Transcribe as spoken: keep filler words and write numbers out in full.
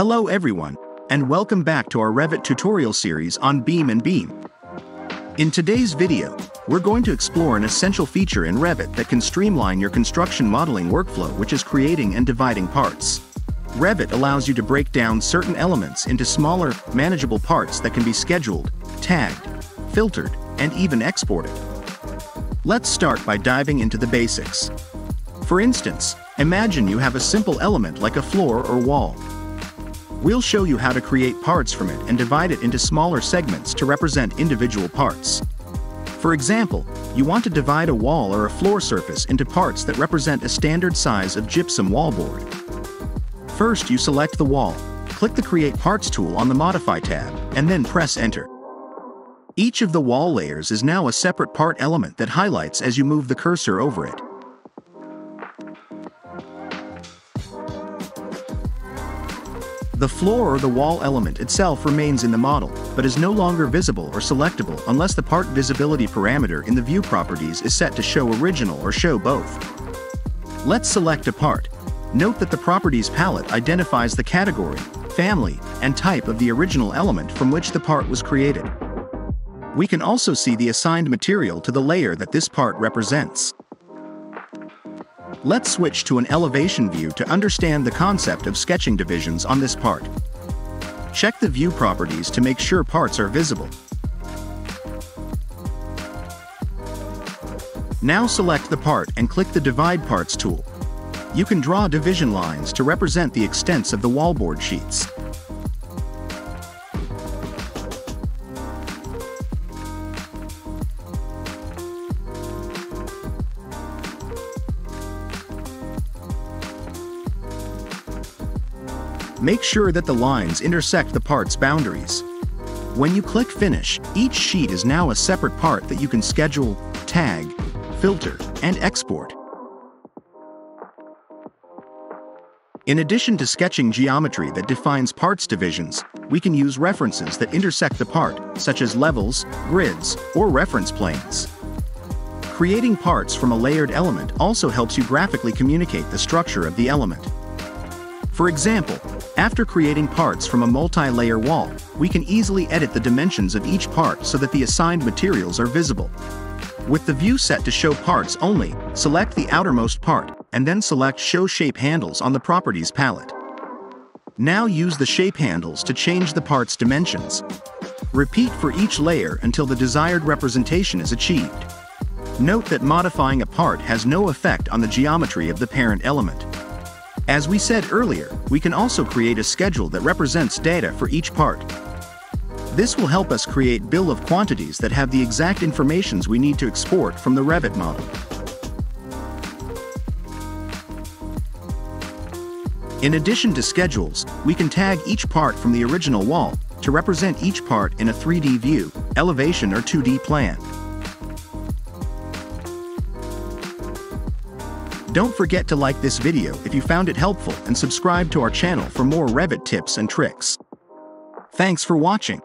Hello everyone, and welcome back to our Revit tutorial series on Beam and Beam. In today's video, we're going to explore an essential feature in Revit that can streamline your construction modeling workflow, which is creating and dividing parts. Revit allows you to break down certain elements into smaller, manageable parts that can be scheduled, tagged, filtered, and even exported. Let's start by diving into the basics. For instance, imagine you have a simple element like a floor or wall. We'll show you how to create parts from it and divide it into smaller segments to represent individual parts. For example, you want to divide a wall or a floor surface into parts that represent a standard size of gypsum wallboard. First, you select the wall, click the Create Parts tool on the Modify tab, and then press Enter. Each of the wall layers is now a separate part element that highlights as you move the cursor over it. The floor or the wall element itself remains in the model, but is no longer visible or selectable unless the part visibility parameter in the view properties is set to show original or show both. Let's select a part. Note that the properties palette identifies the category, family, and type of the original element from which the part was created. We can also see the assigned material to the layer that this part represents. Let's switch to an elevation view to understand the concept of sketching divisions on this part. Check the view properties to make sure parts are visible. Now select the part and click the Divide Parts tool. You can draw division lines to represent the extents of the wallboard sheets. Make sure that the lines intersect the part's boundaries. When you click Finish, each sheet is now a separate part that you can schedule, tag, filter, and export. In addition to sketching geometry that defines parts divisions, we can use references that intersect the part, such as levels, grids, or reference planes. Creating parts from a layered element also helps you graphically communicate the structure of the element. For example, after creating parts from a multi-layer wall, we can easily edit the dimensions of each part so that the assigned materials are visible. With the view set to show parts only, select the outermost part, and then select Show Shape Handles on the Properties palette. Now use the shape handles to change the part's dimensions. Repeat for each layer until the desired representation is achieved. Note that modifying a part has no effect on the geometry of the parent element. As we said earlier, we can also create a schedule that represents data for each part. This will help us create bill of quantities that have the exact informations we need to export from the Revit model. In addition to schedules, we can tag each part from the original wall to represent each part in a three D view, elevation, or two D plan. Don't forget to like this video if you found it helpful and subscribe to our channel for more Revit tips and tricks. Thanks for watching.